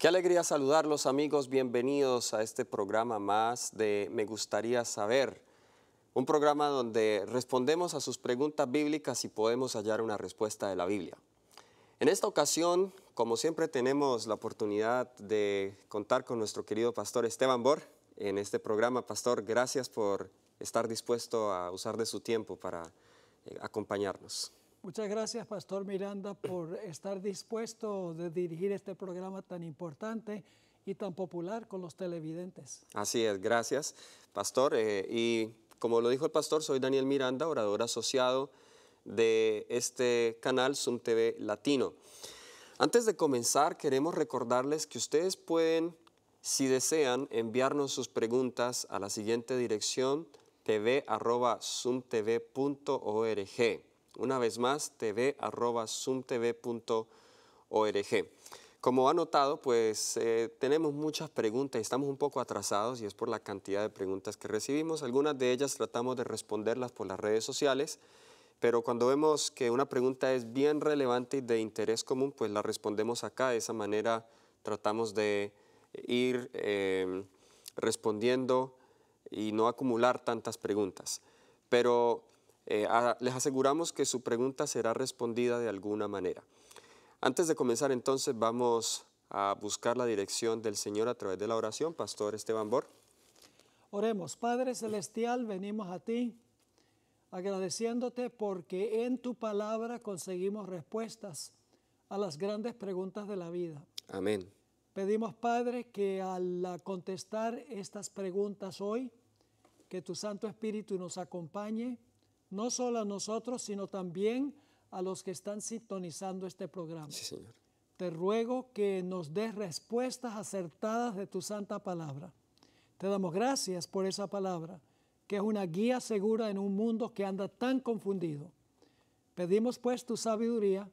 Qué alegría saludarlos, amigos, bienvenidos a este programa más de Me Gustaría Saber, un programa donde respondemos a sus preguntas bíblicas y podemos hallar una respuesta de la Biblia. En esta ocasión, como siempre, tenemos la oportunidad de contar con nuestro querido pastor Esteban Bohr en este programa. Pastor, gracias por estar dispuesto a usar de su tiempo para acompañarnos. Muchas gracias, Pastor Miranda, por estar dispuesto de dirigir este programa tan importante y tan popular con los televidentes. Así es, gracias, Pastor. Y como lo dijo el Pastor, soy Daniel Miranda, orador asociado de este canal SUMtv Latino. Antes de comenzar, queremos recordarles que ustedes pueden, si desean, enviarnos sus preguntas a la siguiente dirección: tv@sumtv.org. Una vez más, tv@sumtv.org. Como ha notado, pues tenemos muchas preguntas, estamos un poco atrasados y es por la cantidad de preguntas que recibimos. Algunas de ellas tratamos de responderlas por las redes sociales, pero cuando vemos que una pregunta es bien relevante y de interés común, pues la respondemos acá. De esa manera tratamos de ir respondiendo y no acumular tantas preguntas. Pero les aseguramos que su pregunta será respondida de alguna manera. Antes de comenzar, entonces, vamos a buscar la dirección del Señor a través de la oración. Pastor Esteban Bohr. Oremos. Padre Celestial, venimos a ti agradeciéndote porque en tu palabra conseguimos respuestas a las grandes preguntas de la vida. Amén. Pedimos, Padre, que al contestar estas preguntas hoy, que tu Santo Espíritu nos acompañe, no solo a nosotros, sino también a los que están sintonizando este programa. Sí, Señor. Te ruego que nos des respuestas acertadas de tu santa palabra. Te damos gracias por esa palabra, que es una guía segura en un mundo que anda tan confundido. Pedimos pues tu sabiduría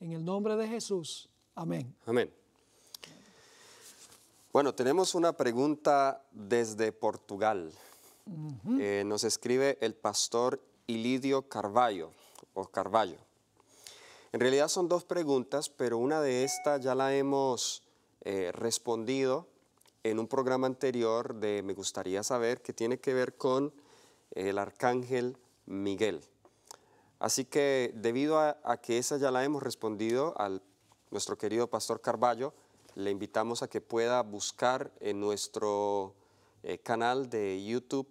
en el nombre de Jesús. Amén. Amén. Bueno, tenemos una pregunta desde Portugal. Nos escribe el pastor Lidio Carballo, o Carballo. En realidad son dos preguntas, pero una de estas ya la hemos respondido en un programa anterior de Me Gustaría Saber, que tiene que ver con el Arcángel Miguel. Así que debido a que esa ya la hemos respondido a nuestro querido pastor Carballo, le invitamos a que pueda buscar en nuestro canal de YouTube.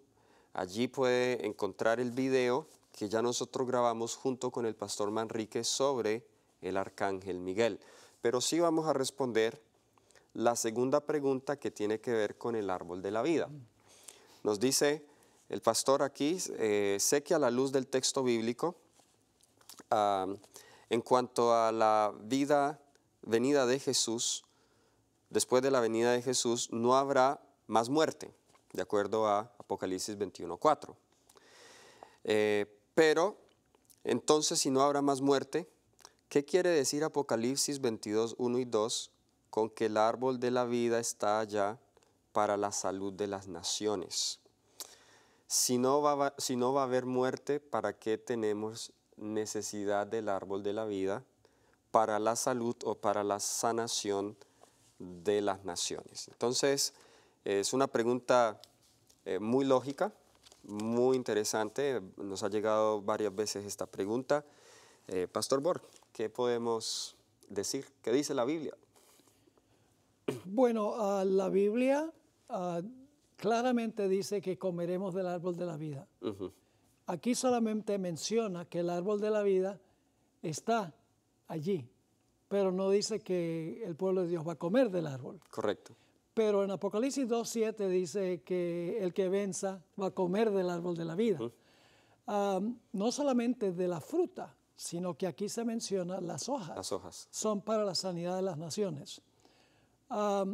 Allí puede encontrar el video que ya nosotros grabamos junto con el pastor Manrique sobre el Arcángel Miguel. Pero sí vamos a responder la segunda pregunta, que tiene que ver con el árbol de la vida. Nos dice el pastor aquí, sé que a la luz del texto bíblico, en cuanto a la venida de Jesús, después de la venida de Jesús no habrá más muerte, de acuerdo a Apocalipsis 21:4. Pero entonces, si no habrá más muerte, ¿qué quiere decir Apocalipsis 22:1 y 2? Con que el árbol de la vida está allá para la salud de las naciones. Si no va a haber muerte, ¿para qué tenemos necesidad del árbol de la vida para la salud o para la sanación de las naciones? Entonces, es una pregunta muy lógica, muy interesante. Nos ha llegado varias veces esta pregunta. Pastor Bohr, ¿qué podemos decir? ¿Qué dice la Biblia? Bueno, la Biblia claramente dice que comeremos del árbol de la vida. Aquí solamente menciona que el árbol de la vida está allí, pero no dice que el pueblo de Dios va a comer del árbol. Correcto. Pero en Apocalipsis 2:7 dice que el que venza va a comer del árbol de la vida. No solamente de la fruta, sino que aquí se menciona las hojas. Las hojas son para la sanidad de las naciones.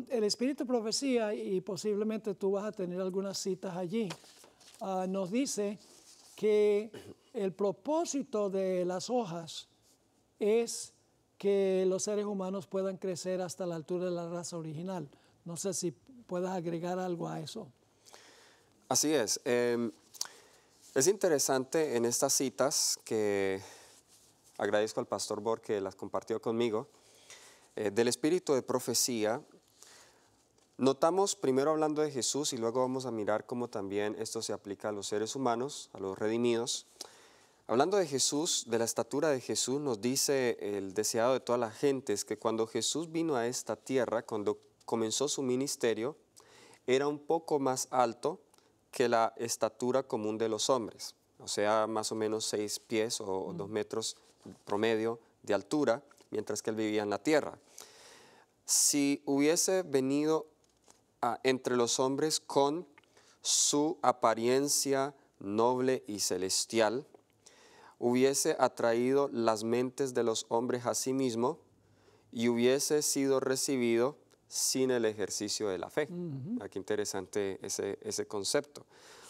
El Espíritu Profecía, y posiblemente tú vas a tener algunas citas allí, nos dice que el propósito de las hojas es que los seres humanos puedan crecer hasta la altura de la raza original. No sé si puedas agregar algo a eso. Así es interesante en estas citas, que agradezco al pastor Bohr que las compartió conmigo, del Espíritu de Profecía, Notamos primero hablando de Jesús y luego vamos a mirar cómo también esto se aplica a los seres humanos, a los redimidos. Hablando de Jesús, de la estatura de Jesús, nos dice el deseado de toda la gente es que cuando Jesús vino a esta tierra, cuando comenzó su ministerio, era un poco más alto que la estatura común de los hombres, o sea, más o menos 6 pies o 2 metros promedio de altura, mientras que él vivía en la tierra. Si hubiese venido entre los hombres con su apariencia noble y celestial, hubiese atraído las mentes de los hombres a sí mismo y hubiese sido recibido sin el ejercicio de la fe. Qué interesante ese concepto.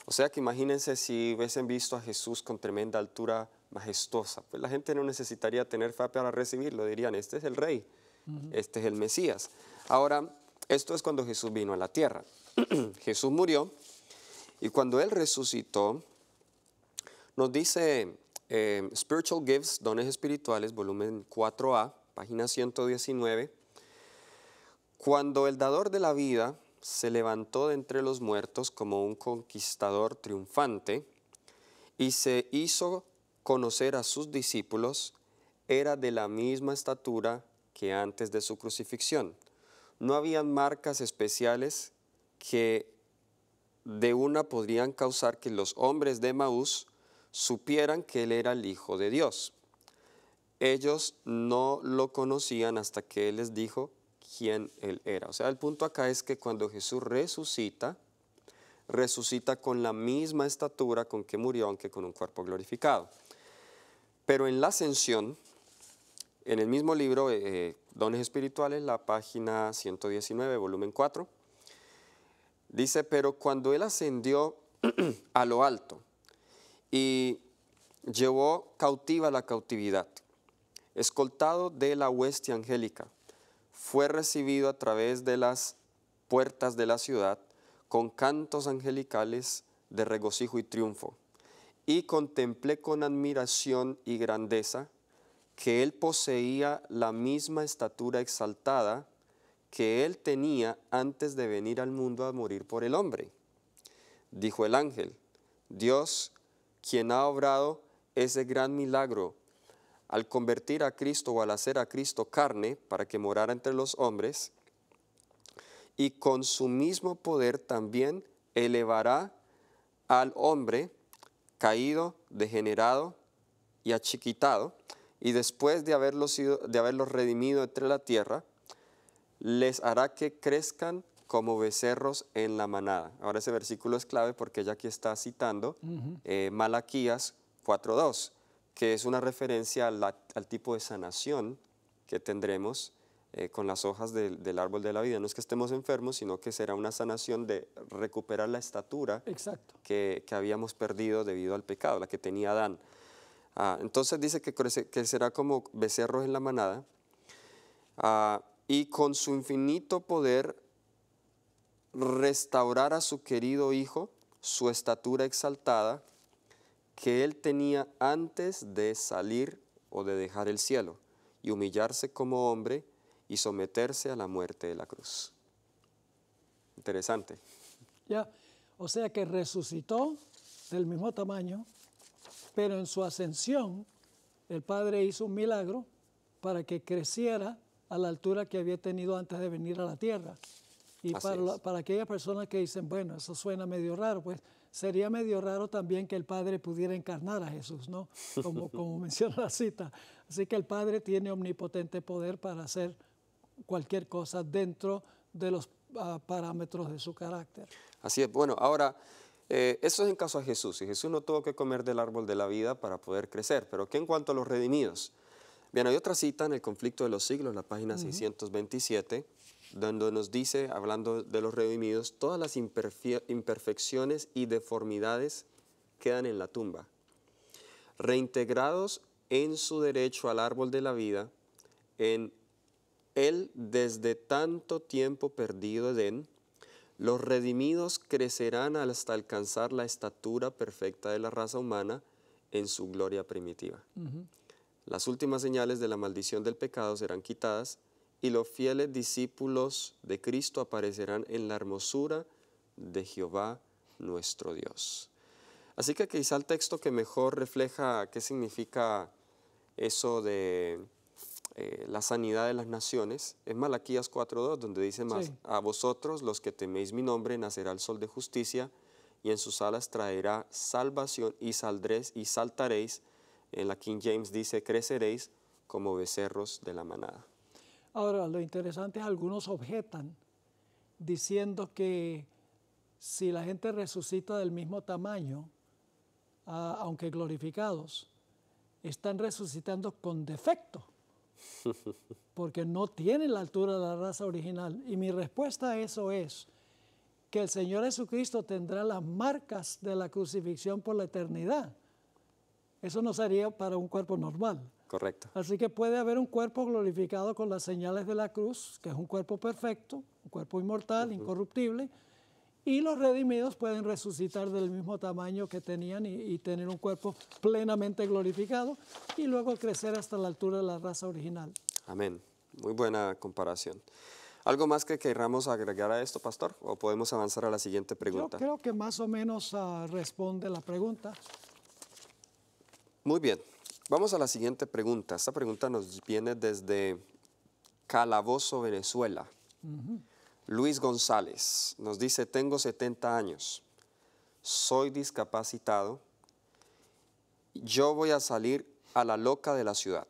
O sea que imagínense si hubiesen visto a Jesús con tremenda altura majestuosa, pues la gente no necesitaría tener fe para recibirlo, dirían, este es el rey, este es el Mesías. Ahora, esto es cuando Jesús vino a la tierra. Jesús murió y cuando Él resucitó, nos dice Spiritual Gifts, Dones Espirituales, volumen 4A, página 119, cuando el dador de la vida se levantó de entre los muertos como un conquistador triunfante y se hizo conocer a sus discípulos, era de la misma estatura que antes de su crucifixión. No habían marcas especiales que de una podrían causar que los hombres de Emaús supieran que él era el Hijo de Dios. Ellos no lo conocían hasta que él les dijo quién él era. O sea, el punto acá es que cuando Jesús resucita, resucita con la misma estatura con que murió, aunque con un cuerpo glorificado. Pero en la ascensión, en el mismo libro, Dones Espirituales, la página 119, volumen 4, dice, pero cuando él ascendió a lo alto y llevó cautiva la cautividad, escoltado de la hueste angélica, fue recibido a través de las puertas de la ciudad con cantos angelicales de regocijo y triunfo. Y contemplé con admiración y grandeza que él poseía la misma estatura exaltada que él tenía antes de venir al mundo a morir por el hombre. Dijo el ángel, Dios, quien ha obrado ese gran milagro, al convertir a Cristo o al hacer a Cristo carne para que morara entre los hombres, y con su mismo poder también elevará al hombre caído, degenerado y achiquitado, y después de haberlos redimido entre la tierra, les hará que crezcan como becerros en la manada. Ahora ese versículo es clave porque ella aquí está citando Malaquías 4:2. Que es una referencia al tipo de sanación que tendremos con las hojas del árbol de la vida. No es que estemos enfermos, sino que será una sanación de recuperar la estatura que habíamos perdido debido al pecado, la que tenía Adán. Entonces dice que será como becerros en la manada y con su infinito poder restaurar a su querido hijo su estatura exaltada que él tenía antes de salir o de dejar el cielo y humillarse como hombre y someterse a la muerte de la cruz. Interesante. Ya, o sea que resucitó del mismo tamaño, pero en su ascensión el Padre hizo un milagro para que creciera a la altura que había tenido antes de venir a la tierra. Y para aquellas personas que dicen, bueno, eso suena medio raro, pues sería medio raro también que el Padre pudiera encarnar a Jesús, ¿no? Como menciona la cita. Así que el Padre tiene omnipotente poder para hacer cualquier cosa dentro de los parámetros de su carácter. Así es. Bueno, ahora, eso es en caso a Jesús. Y Jesús no tuvo que comer del árbol de la vida para poder crecer. Pero ¿qué en cuanto a los redimidos? Bien, hay otra cita en el Conflicto de los Siglos, la página 627, donde nos dice, hablando de los redimidos, todas las imperfecciones y deformidades quedan en la tumba. Reintegrados en su derecho al árbol de la vida, en él desde tanto tiempo perdido Edén, los redimidos crecerán hasta alcanzar la estatura perfecta de la raza humana en su gloria primitiva. Las últimas señales de la maldición del pecado serán quitadas y los fieles discípulos de Cristo aparecerán en la hermosura de Jehová nuestro Dios. Así que quizá el texto que mejor refleja qué significa eso de la sanidad de las naciones es Malaquías 4.2, donde dice más, a vosotros los que teméis mi nombre nacerá el sol de justicia y en sus alas traerá salvación y saldréis y saltaréis. En la King James dice, creceréis como becerros de la manada. Ahora, lo interesante es algunos objetan diciendo que si la gente resucita del mismo tamaño, aunque glorificados, están resucitando con defecto, porque no tienen la altura de la raza original. Y mi respuesta a eso es que el Señor Jesucristo tendrá las marcas de la crucifixión por la eternidad. Eso no sería para un cuerpo normal. Correcto. Así que puede haber un cuerpo glorificado con las señales de la cruz, que es un cuerpo perfecto, un cuerpo inmortal, incorruptible, y los redimidos pueden resucitar del mismo tamaño que tenían y tener un cuerpo plenamente glorificado y luego crecer hasta la altura de la raza original. Amén. Muy buena comparación. ¿Algo más que querramos agregar a esto, pastor? ¿O podemos avanzar a la siguiente pregunta? Yo creo que más o menos responde la pregunta. Muy bien. Vamos a la siguiente pregunta. Esta pregunta nos viene desde Calabozo, Venezuela. Luis González nos dice, tengo 70 años, soy discapacitado, yo voy a salir a la loca de la ciudad.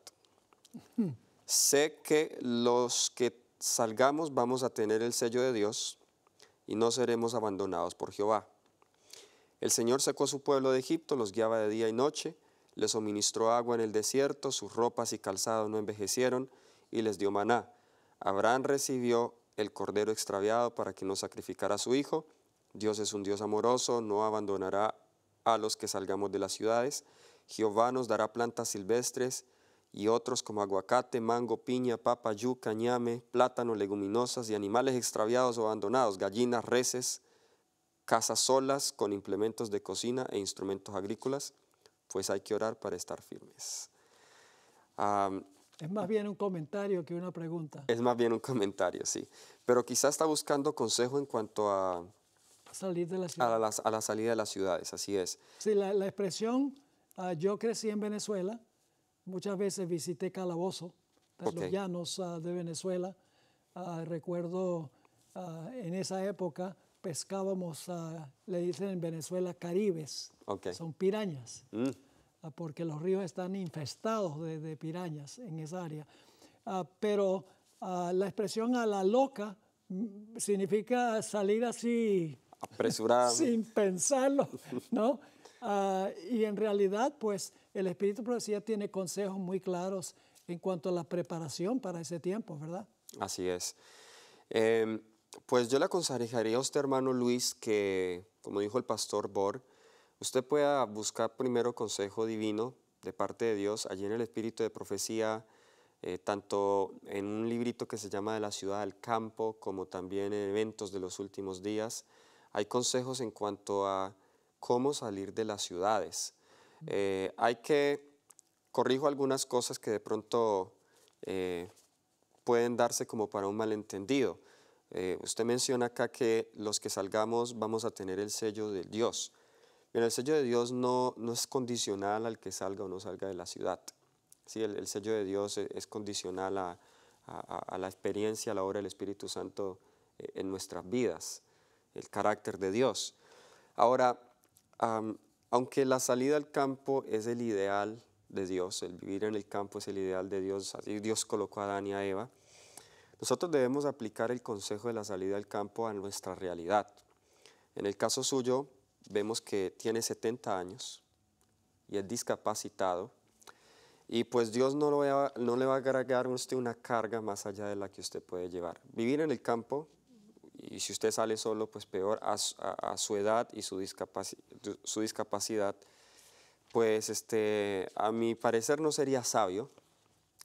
Sé que los que salgamos vamos a tener el sello de Dios y no seremos abandonados por Jehová. El Señor sacó a su pueblo de Egipto, los guiaba de día y noche, les suministró agua en el desierto, sus ropas y calzados no envejecieron y les dio maná. Abraham recibió el cordero extraviado para que no sacrificara a su hijo. Dios es un Dios amoroso, no abandonará a los que salgamos de las ciudades. Jehová nos dará plantas silvestres y otros como aguacate, mango, piña, papa, yuca, ñame, plátano, leguminosas y animales extraviados o abandonados, gallinas, reses, casas solas con implementos de cocina e instrumentos agrícolas. Pues hay que orar para estar firmes. Es más bien un comentario que una pregunta. Es más bien un comentario, sí. Pero quizás está buscando consejo en cuanto a salir de la ciudad. A la salida de las ciudades, así es. Sí, la expresión, yo crecí en Venezuela, muchas veces visité Calabozo, los llanos de Venezuela. Recuerdo en esa época pescábamos, le dicen en Venezuela, caribes. Son pirañas, porque los ríos están infestados de pirañas en esa área. Pero la expresión a la loca significa salir así, apresurado, sin pensarlo, ¿no? Y en realidad, pues, el Espíritu Profecía tiene consejos muy claros en cuanto a la preparación para ese tiempo, ¿verdad? Así es. Pues yo le aconsejaría a usted, hermano Luis, que, como dijo el pastor Bohr, usted pueda buscar primero consejo divino de parte de Dios, allí en el Espíritu de Profecía, tanto en un librito que se llama De la Ciudad al Campo, como también en eventos de los últimos días. Hay consejos en cuanto a cómo salir de las ciudades. Corrijo algunas cosas que de pronto pueden darse como para un malentendido. Usted menciona acá que los que salgamos vamos a tener el sello de Dios. Mira, el sello de Dios no es condicional al que salga o no salga de la ciudad. Sí, el sello de Dios es condicional a la experiencia, a la obra del Espíritu Santo en nuestras vidas, el carácter de Dios. Ahora, aunque la salida al campo es el ideal de Dios, el vivir en el campo es el ideal de Dios, así Dios colocó a Adán y a Eva, nosotros debemos aplicar el consejo de la salida al campo a nuestra realidad. En el caso suyo, vemos que tiene 70 años y es discapacitado. Y pues Dios no le va a agregar a usted una carga más allá de la que usted puede llevar. Vivir en el campo, y si usted sale solo, pues peor, a su edad y su discapacidad, pues a mi parecer no sería sabio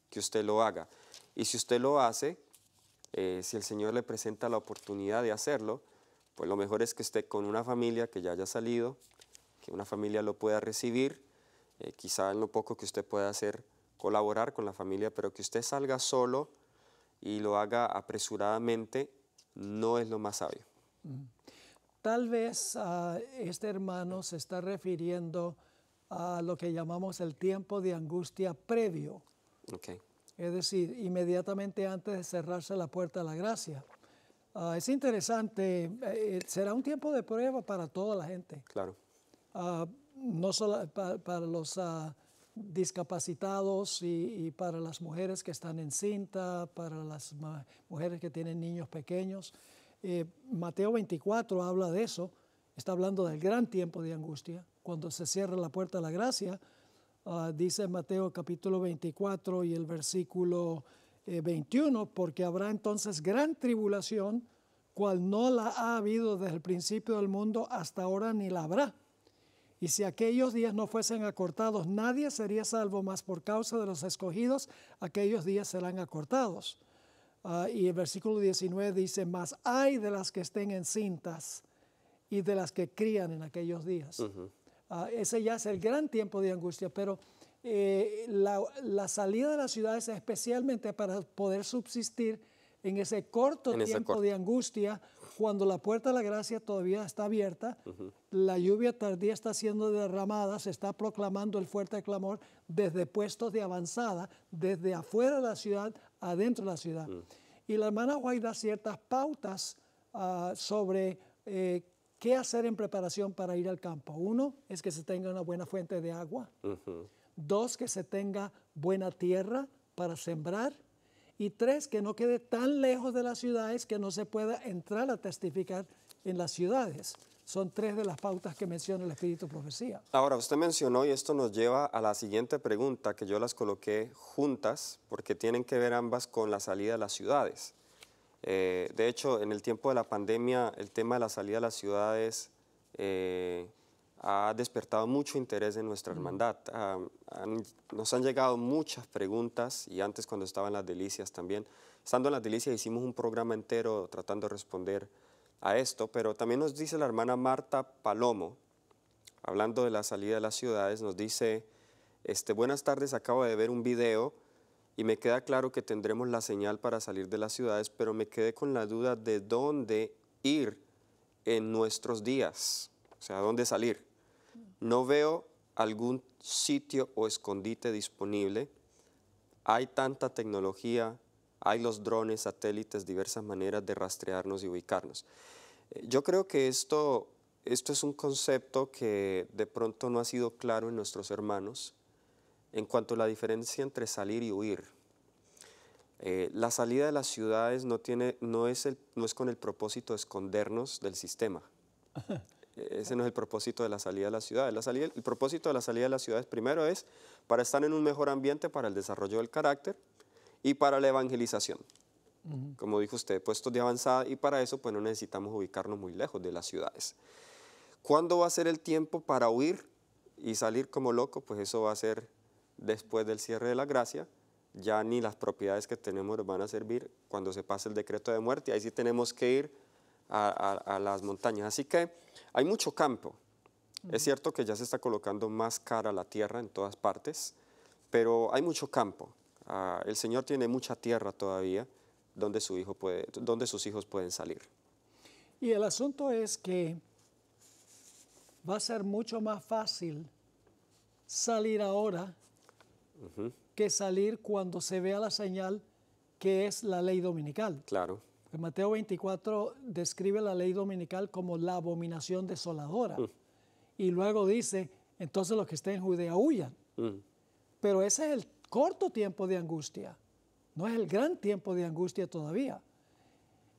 que usted lo haga. Y si usted lo hace, si el Señor le presenta la oportunidad de hacerlo, pues lo mejor es que esté con una familia que ya haya salido, que una familia lo pueda recibir, quizá en lo poco que usted pueda hacer, colaborar con la familia, pero que usted salga solo y lo haga apresuradamente, no es lo más sabio. Tal vez este hermano se está refiriendo a lo que llamamos el tiempo de angustia previo. Okay. Es decir, inmediatamente antes de cerrarse la puerta a la gracia. Es interesante, será un tiempo de prueba para toda la gente. Claro. No solo para los discapacitados y para las mujeres que están en cinta, para las mujeres que tienen niños pequeños. Mateo 24 habla de eso, está hablando del gran tiempo de angustia, cuando se cierra la puerta a la gracia. Dice Mateo capítulo 24 y el versículo 21, porque habrá entonces gran tribulación, cual no la ha habido desde el principio del mundo hasta ahora ni la habrá. Y si aquellos días no fuesen acortados, nadie sería salvo, mas por causa de los escogidos, aquellos días serán acortados. Y el versículo 19 dice, mas ay de las que estén encintas y de las que crían en aquellos días. Ese ya es el gran tiempo de angustia, pero la salida de las ciudades es especialmente para poder subsistir en ese corto tiempo de angustia, cuando la puerta de la gracia todavía está abierta, la lluvia tardía está siendo derramada, se está proclamando el fuerte clamor desde puestos de avanzada, desde afuera de la ciudad, adentro de la ciudad. Y la hermana White da ciertas pautas sobre qué hacer en preparación para ir al campo. Uno, es que se tenga una buena fuente de agua. Dos, que se tenga buena tierra para sembrar. Y tres, que no quede tan lejos de las ciudades que no se pueda entrar a testificar en las ciudades. Son tres de las pautas que menciona el Espíritu Profecía. Ahora, usted mencionó, y esto nos lleva a la siguiente pregunta, que yo las coloqué juntas, porque tienen que ver ambas con la salida de las ciudades. De hecho, en el tiempo de la pandemia, el tema de la salida de las ciudades ha despertado mucho interés en nuestra hermandad. Nos han llegado muchas preguntas, y antes cuando estaba en Las Delicias también. Estando en Las Delicias hicimos un programa entero tratando de responder a esto, pero también nos dice la hermana Marta Palomo, hablando de la salida de las ciudades, nos dice, buenas tardes, acabo de ver un video y me queda claro que tendremos la señal para salir de las ciudades, pero me quedé con la duda de dónde ir en nuestros días, o sea, dónde salir. No veo algún sitio o escondite disponible. Hay tanta tecnología, hay los drones, satélites, diversas maneras de rastrearnos y ubicarnos. Yo creo que esto es un concepto que de pronto no ha sido claro en nuestros hermanos en cuanto a la diferencia entre salir y huir. La salida de las ciudades no es con el propósito de escondernos del sistema. Ese no es el propósito de la salida de las ciudades. El propósito de la salida de las ciudades primero es para estar en un mejor ambiente, para el desarrollo del carácter y para la evangelización. Como dijo usted, puestos de avanzada, y para eso pues no necesitamos ubicarnos muy lejos de las ciudades. ¿Cuándo va a ser el tiempo para huir y salir como loco? Pues eso va a ser después del cierre de la gracia. Ya ni las propiedades que tenemos nos van a servir cuando se pase el decreto de muerte. Ahí sí tenemos que ir a las montañas. Así que hay mucho campo. Es cierto que ya se está colocando más cara la tierra en todas partes, pero hay mucho campo. El Señor tiene mucha tierra todavía donde, donde sus hijos pueden salir. Y el asunto es que va a ser mucho más fácil salir ahora que salir cuando se vea la señal, que es la ley dominical. Claro. Mateo 24 describe la ley dominical como la abominación desoladora. Y luego dice, entonces los que estén en Judea huyan. Pero ese es el corto tiempo de angustia. No es el gran tiempo de angustia todavía.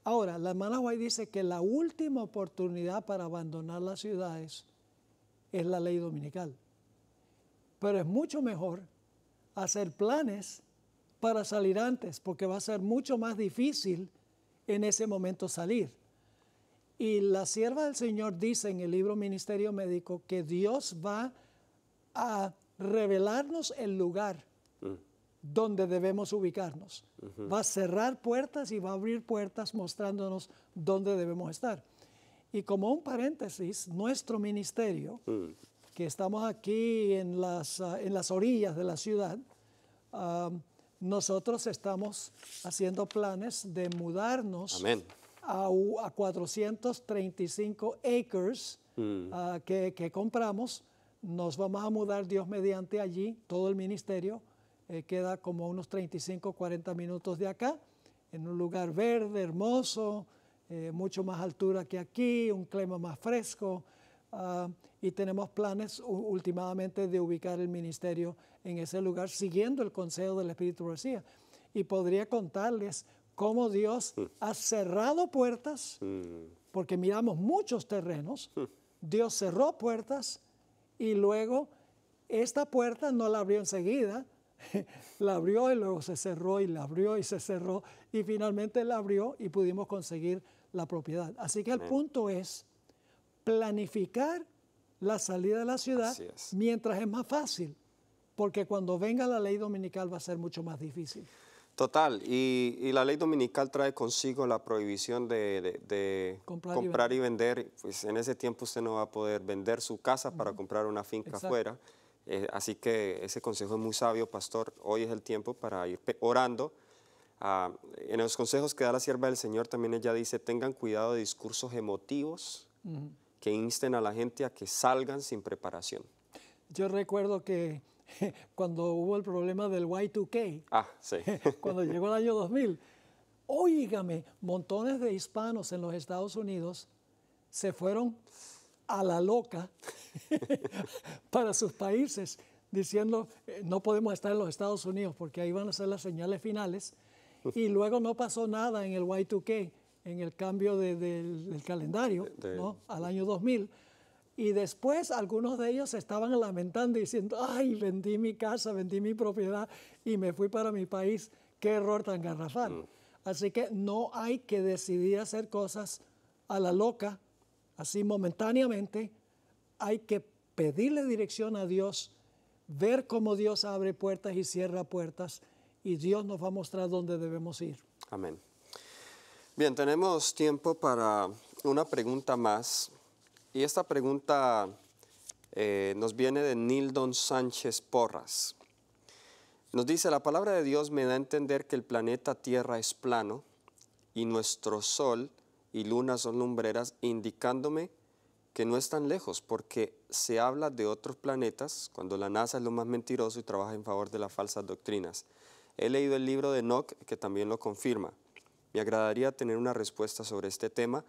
Ahora, la hermana White dice que la última oportunidad para abandonar las ciudades es la ley dominical. Pero es mucho mejor hacer planes para salir antes, porque va a ser mucho más difícil en ese momento salir. Y la sierva del Señor dice en el libro Ministerio Médico que Dios va a revelarnos el lugar donde debemos ubicarnos. Va a cerrar puertas y va a abrir puertas mostrándonos dónde debemos estar. Y como un paréntesis, nuestro ministerio, que estamos aquí en las orillas de la ciudad, Nosotros estamos haciendo planes de mudarnos. Amén. A 435 acres que compramos. Nos vamos a mudar, Dios mediante, allí. Todo el ministerio queda como unos 35, 40 minutos de acá, en un lugar verde, hermoso, mucho más altura que aquí, un clima más fresco. Y tenemos planes últimamente de ubicar el ministerio en ese lugar, siguiendo el consejo del Espíritu Rocía. Y podría contarles cómo Dios ha cerrado puertas, porque miramos muchos terrenos. Dios cerró puertas y luego esta puerta no la abrió enseguida. La abrió y luego se cerró y la abrió y se cerró. Y finalmente la abrió y pudimos conseguir la propiedad. Así que el punto es planificar la salida de la ciudad mientras es más fácil, porque cuando venga la ley dominical va a ser mucho más difícil. Total, y la ley dominical trae consigo la prohibición de comprar y vender. Pues en ese tiempo usted no va a poder vender su casa para comprar una finca afuera. Así que ese consejo es muy sabio, pastor. Hoy es el tiempo para ir orando. En los consejos que da la sierva del Señor también ella dice, tengan cuidado de discursos emotivos que insten a la gente a que salgan sin preparación. Yo recuerdo que cuando hubo el problema del Y2K, cuando llegó el año 2000, óigame, montones de hispanos en los Estados Unidos se fueron a la loca para sus países, diciendo, no podemos estar en los Estados Unidos porque ahí van a ser las señales finales. Y luego no pasó nada en el Y2K, en el cambio del calendario, ¿no?, al año 2000. Y después algunos de ellos estaban lamentando diciendo, ay, vendí mi casa, vendí mi propiedad y me fui para mi país. Qué error tan garrafal. Así que no hay que decidir hacer cosas a la loca, así momentáneamente. Hay que pedirle dirección a Dios, ver cómo Dios abre puertas y cierra puertas, y Dios nos va a mostrar dónde debemos ir. Amén. Bien, tenemos tiempo para una pregunta más. Y esta pregunta nos viene de Nildon Sánchez Porras. Nos dice, la palabra de Dios me da a entender que el planeta Tierra es plano y nuestro Sol y Luna son lumbreras, indicándome que no están lejos porque se habla de otros planetas cuando la NASA es lo más mentiroso y trabaja en favor de las falsas doctrinas. He leído el libro de Nock que también lo confirma. Me agradaría tener una respuesta sobre este tema.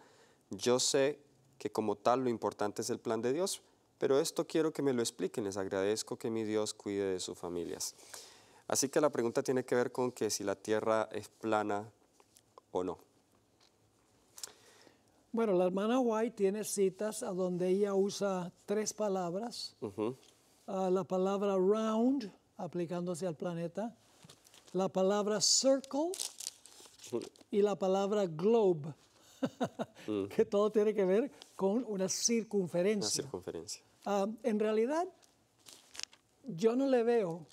Yo sé que como tal lo importante es el plan de Dios, pero esto quiero que me lo expliquen. Les agradezco que mi Dios cuide de sus familias. Así que la pregunta tiene que ver con que si la Tierra es plana o no. Bueno, la hermana White tiene citas a donde ella usa tres palabras. La palabra round, aplicándose al planeta. La palabra circle y la palabra globe. Que todo tiene que ver con una circunferencia. En realidad, yo no le veo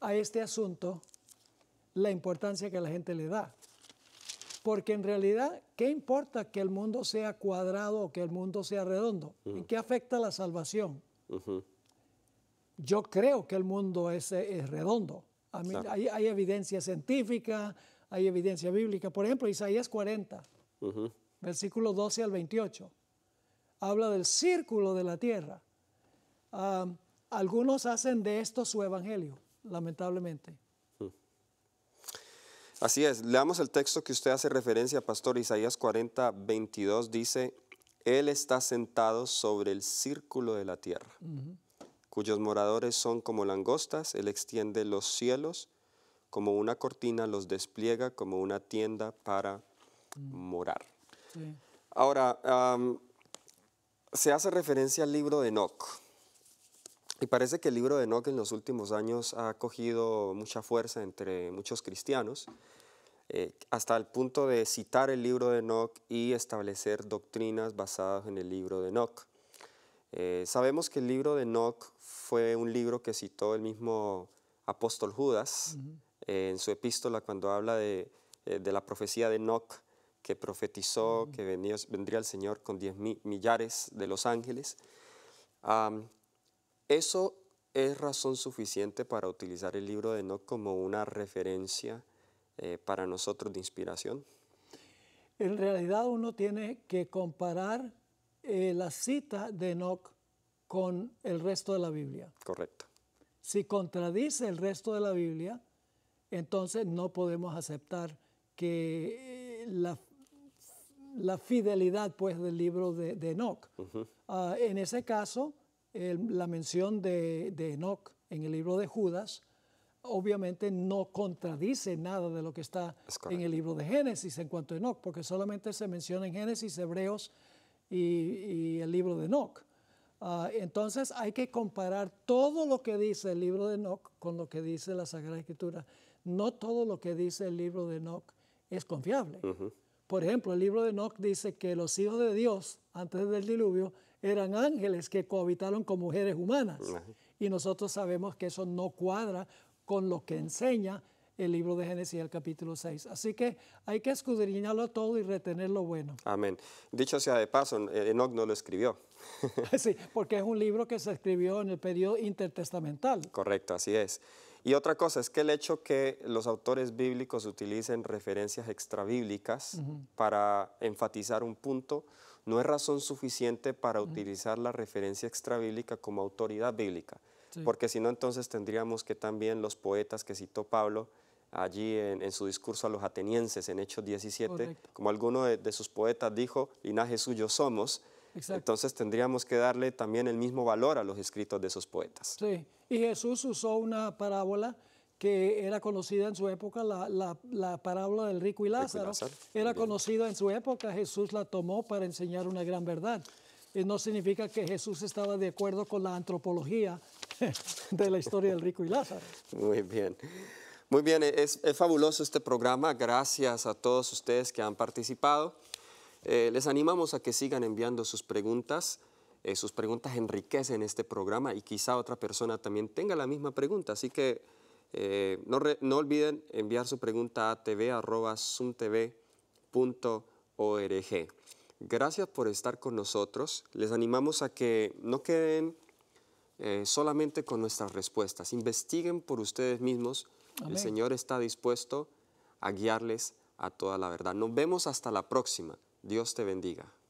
a este asunto la importancia que la gente le da. Porque en realidad, ¿qué importa que el mundo sea cuadrado o que el mundo sea redondo? ¿En qué afecta la salvación? Yo creo que el mundo es redondo. A mí, hay evidencia científica, hay evidencia bíblica. Por ejemplo, Isaías 40. Versículo 12 al 28, habla del círculo de la tierra. Algunos hacen de esto su evangelio, lamentablemente. Así es, leamos el texto que usted hace referencia, pastor. Isaías 40, 22 dice, Él está sentado sobre el círculo de la tierra, cuyos moradores son como langostas. Él extiende los cielos como una cortina, los despliega como una tienda para morar. Ahora, se hace referencia al libro de Nock. Y parece que el libro de Nock en los últimos años ha cogido mucha fuerza entre muchos cristianos, hasta el punto de citar el libro de Nock y establecer doctrinas basadas en el libro de Nock. Sabemos que el libro de Nock fue un libro que citó el mismo apóstol Judas en su epístola cuando habla de la profecía de Nock, que profetizó que vendría el Señor con 10 millares de los ángeles. Eso es razón suficiente para utilizar el libro de Nock como una referencia para nosotros de inspiración? En realidad uno tiene que comparar la cita de Nock con el resto de la Biblia. Correcto. Si contradice el resto de la Biblia, entonces no podemos aceptar que la fidelidad pues, del libro de Nock. En ese caso, la mención de Nock en el libro de Judas obviamente no contradice nada de lo que está en el libro de Génesis en cuanto a Nock, porque solamente se menciona en Génesis, Hebreos y el libro de Nock. Entonces hay que comparar todo lo que dice el libro de Nock con lo que dice la Sagrada Escritura. No todo lo que dice el libro de Nock es confiable. Por ejemplo, el libro de Nock dice que los hijos de Dios, antes del diluvio, eran ángeles que cohabitaron con mujeres humanas. Y nosotros sabemos que eso no cuadra con lo que enseña el libro de Génesis, el capítulo 6. Así que hay que escudriñarlo todo y retener lo bueno. Amén. Dicho sea de paso, Enoch no lo escribió. Sí, porque es un libro que se escribió en el periodo intertestamental. Correcto, así es. Y otra cosa es que el hecho que los autores bíblicos utilicen referencias extrabíblicas para enfatizar un punto, no es razón suficiente para utilizar la referencia extrabíblica como autoridad bíblica. Porque si no, entonces tendríamos que también los poetas que citó Pablo allí en su discurso a los atenienses en Hechos 17, como alguno de sus poetas dijo, linaje suyo somos, entonces tendríamos que darle también el mismo valor a los escritos de esos poetas. Sí, y Jesús usó una parábola que era conocida en su época, la parábola del rico y Lázaro. Era conocida en su época, Jesús la tomó para enseñar una gran verdad. Y no significa que Jesús estaba de acuerdo con la antropología de la historia del rico y Lázaro. Muy bien, es fabuloso este programa. Gracias a todos ustedes que han participado. Les animamos a que sigan enviando sus preguntas. Sus preguntas enriquecen este programa y quizá otra persona también tenga la misma pregunta. Así que no olviden enviar su pregunta a tv@sumtv.org. Gracias por estar con nosotros. Les animamos a que no queden solamente con nuestras respuestas. Investiguen por ustedes mismos. Amén. El Señor está dispuesto a guiarles a toda la verdad. Nos vemos hasta la próxima. Dios te bendiga.